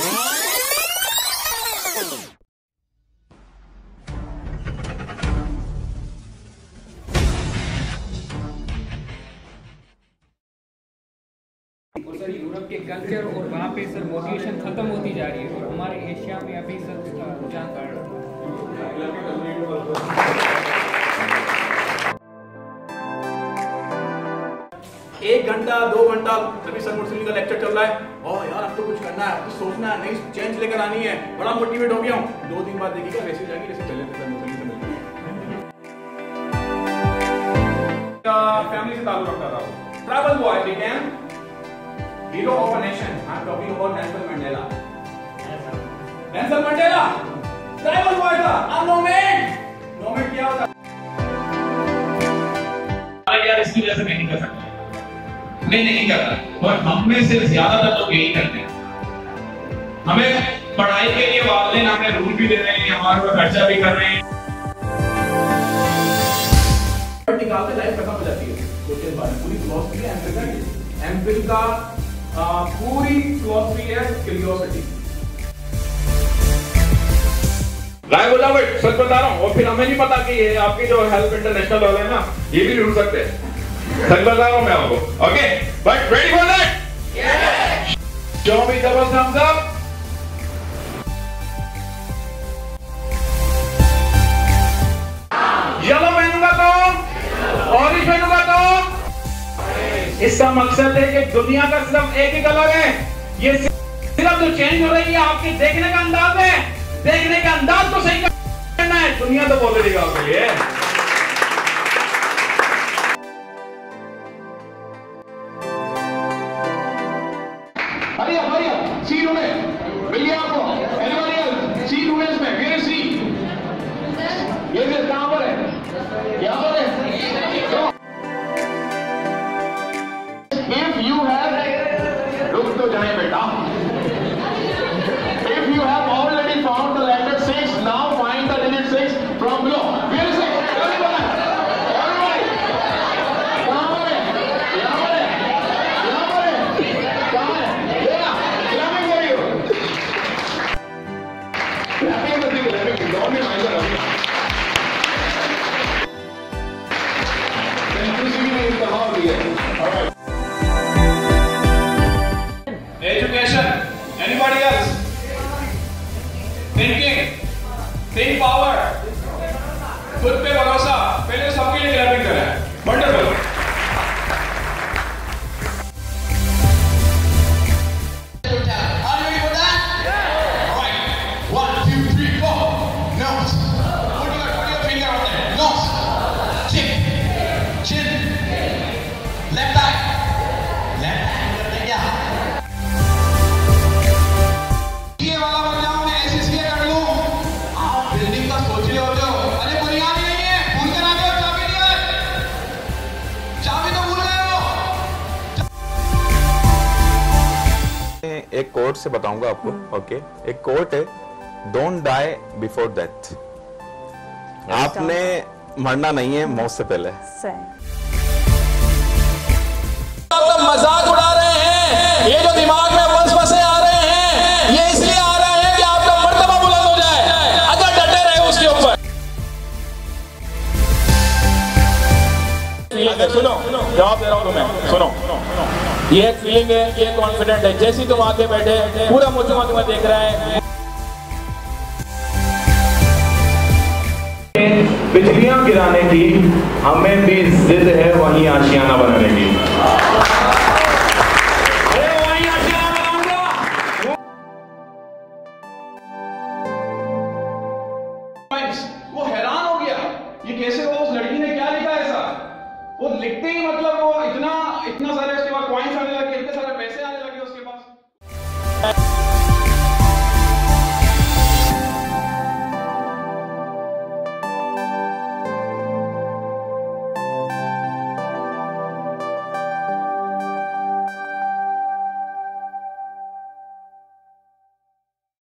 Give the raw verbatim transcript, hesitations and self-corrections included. Sir Europe के culture और वहाँ पे सर मोटिवेशन खत्म होती जा रही है और हमारे एशिया में अभी सर रुझान बढ़ रहा है। एक घंटा दो घंटा अभी सर मुस्लिम का लेक्चर चल रहा है और यार अब तो कुछ करना है, अब तो सोचना है, नई चेंज लेकर आनी है, बड़ा मोटिवेट हो गया हूँ। दो दिन बाद देखिएगा वैसे जाएंगे जैसे चले थे सर मुस्लिम फैमिली से ताल्लुक रखता था। ट्रैवल वो I can Hero of a nation. I'm talking about Nelson Mandela. Nelson Mandela. Tribal boy था. अब nomad. Nomad क्या होता? अरे यार इसकी वजह से मैं नहीं कर सकता। मैं नहीं करता। और हम में से ज़्यादातर लोग यही करते हैं। हमें पढ़ाई के लिए वाले ना हमें रूल भी दे रहे हैं, हमारे ऊपर खर्चा भी कर रहे हैं। और निकालते लाइफ खत्म हो जाती है। सोचने वाले पूरी क्रॉस की एम्पिल का एम्पिल का Uh, पूरी philosophy है curiosity. सच बता रहा हूँ और फिर हमें नहीं पता कि ये आपकी जो हेल्प इंटरनेशनल वाले हैं ना ये भी ढूंढ सकते हैं। सच बता रहा हूँ मैं आपको। Okay but ready for that show me double thumbs up. Yellow पहनूंगा तो ऑरेंज पहनूंगा तो इसका मकसद है कि दुनिया का सिर्फ एक ही कलर है। ये सिर्फ जो चेंज हो रही है आपके देखने का अंदाज है। देखने का अंदाज तो सही करना है, दुनिया तो बोल देगा आपके लिए। अरे हमारी सी रूम में मिलिए आपको एनिमल सी रूम में वेयर सी ये कहां पर है क्या पर है जाए बेटा। If you have already found the letter six, now find the digit six from below. Where is it? Everybody, everybody. कहाँ पर है? यहाँ पर है? यहाँ पर है? कहाँ है? यहाँ, यहाँ में गई हो। यहाँ में तो दिख रहा है कि डॉन ने माइंडर रखा। कंफ्यूजिंग में एक कहाँ हो गया? Alright. Education. Anybody else? Thinking. Think power. खुद पे भरोसा. पहले सबके लिए क्लैपिंग करें. Wonderful. एक कोट से बताऊंगा आपको। Okay okay? एक कोट है डोंट डाई बिफोर डेथ। आपने मरना नहीं है मौत से पहले। आप लोग मजाक उड़ा रहे हैं। ये जो दिमाग में वसवसे आ रहे हैं ये इसलिए आ रहे हैं कि आपका मर्तबा बुलंद हो जाए अगर डटे रहे उसके ऊपर। सुनो जवाब दे रहा हूं तुम्हें। सुनो ये फीलिंग है, ये कॉन्फिडेंट है। जैसे तुम आगे बैठे पूरा मुजमा तुम्हें देख रहा है। बिजलियां गिराने की हमें भी जिद है, वहीं आशियाना बनाने की। अरे वहीं आशियाना बनाऊंगा। वो हैरान हो गया ये कैसे हो, उस लड़की ने क्या लिखा ऐसा। वो लिखते ही मतलब